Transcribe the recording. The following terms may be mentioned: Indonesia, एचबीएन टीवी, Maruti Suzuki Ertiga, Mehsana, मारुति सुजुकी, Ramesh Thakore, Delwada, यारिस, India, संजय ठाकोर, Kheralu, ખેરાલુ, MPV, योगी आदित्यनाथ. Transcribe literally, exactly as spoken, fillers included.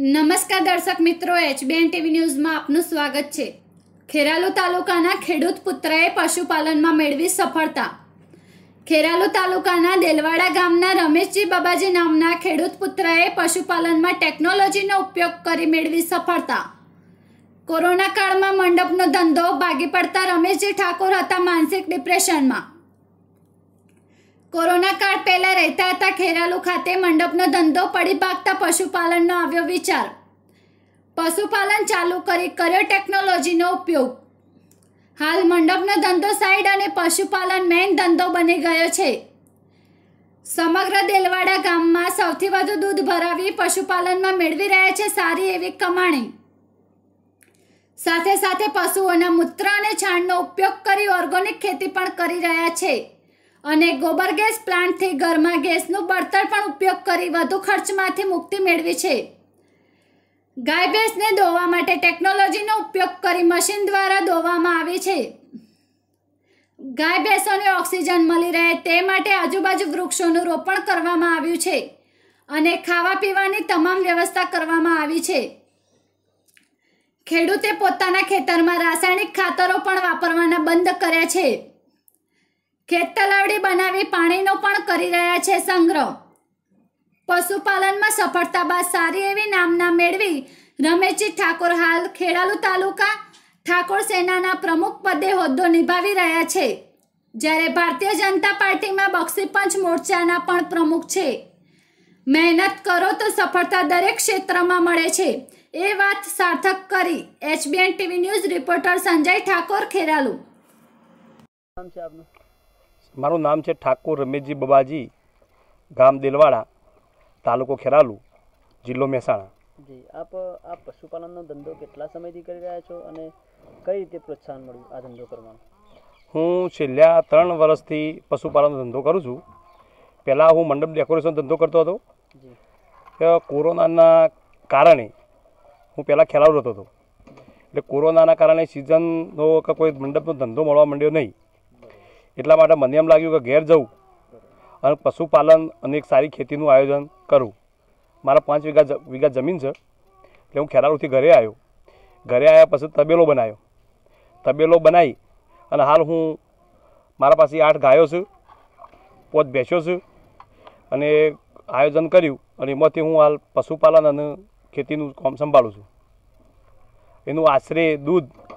नमस्कार दर्शक मित्रों, एचबीएन टीवी न्यूज में आपनु स्वागत छे। खेरालू तालुकाना खेडूत पुत्रए पशुपालन में मेळवी सफलता। खेरालू तालुकाना देलवाड़ा गामना रमेशजी बाबाजी नामना खेडूत पुत्रए पशुपालन में टेक्नोलॉजीनो उपयोग करी मेळवी सफलता। कोरोना काल में मंडपनो धंधो भागी पड़ता रमेशजी ठाकोर हता मानसिक डिप्रेशन में। कोरोना काल पहला रहता था खेरालू खाते मंडपनो धंधो पड़ी भागता पशुपालननो आव्यो विचार। पशुपालन चालू करी कर्यो टेक्नोलॉजीनो उपयोग। हाल मंडपनो धंधो साइड अने पशुपालन मेन धंधो बनी गयो छे। समग्र देलवाड़ा गाममां सौथी वधु दूध भरावी पशुपालनमां मेळवी रह्या छे सारी एवी कमाणी। साथे साथे पशुओना मूत्र अने छाणनो उपयोग करी ऑर्गेनिक खेती पण करी रह्या छे अने गोबर गैस प्लांट थी घर में गैसनु बळतर पण उपयोग करी वधु खर्च मांथी मुक्ति मेळवी छे। गाय भैंस ने दोवा माटे टेक्नोलॉजीनो उपयोग करी मशीन द्वारा दोवामां आवी छे। गाय भैंसोने ऑक्सिजन मळी रहे ते माटे आजूबाजू वृक्षोनुं रोपण करवामां आव्युं छे अने खावा पीवानी तमाम व्यवस्था करवामां आवी छे। खेडूते पोताना खेतरमां रासायणिक खातरो पण वापरवाना बंध कर्या छे। खेत तलावड़ी बनावी पाणीनो पण करी रह्या छे संग्रह। पशुपालन में सफलता बाद सारी एवी नामना मेळवी रमेशजी ठाकोर हाल खेरालू तालुका ठाकोर सेनाना प्रमुख पदे होद्दो निभावी रह्या छे, ज्यारे भारतीय जनता पार्टी में बक्षीपंच मोर्चाना पण प्रमुख छे। मेहनत करो तो सफलता दरेक क्षेत्र में मळे छे ए बात सार्थक करी एचबीएन टीवी news reporter संजय ठाकोर Kheralu. मारू नाम है ठाकुर रमेशजी बबाजी, गाम देलवाड़ा, तालुको खेरालू, जिल्लो मेहसाणा। जी आप आ पशुपालन धंधो केटला समयथी करी रह्या छो अने कई रीते प्रोत्साहन मळ्युं आ धंधो करवानो? हूँ छेल्ला त्रण वर्षथी पशुपालन धंधो करूँ छूँ। पहला हूँ मंडप डेकोरेशन धंधो करतो हतो। जी कोरोनाना कारणे हूँ पहला खेरालू हतो हतो एटले कोरोनाना कारणे सीजननो के कोई मंडपनो धंधो मळवा मंड्यो नहीं। એટલા માટે મને એમ લાગ્યું કે ઘેર જવું અને પશુપાલન અને એક સારી ખેતીનું આયોજન કરું। મારા પાંચ વીઘા વીઘા જમીન છે એટલે હું ખેરાલુથી ઘરે આવ્યો। ઘરે આવ્યા પછી તબેલો બનાવ્યો। તબેલો બનાવી અને હાલ હું મારા પાસે આઠ ગાયો છું, પાંચ ભેંસો છું અને આયોજન કર્યું અને એમાંથી હું હાલ પશુપાલન અને ખેતીનું કામ સંભાળું છું। એનું આશરે દૂધ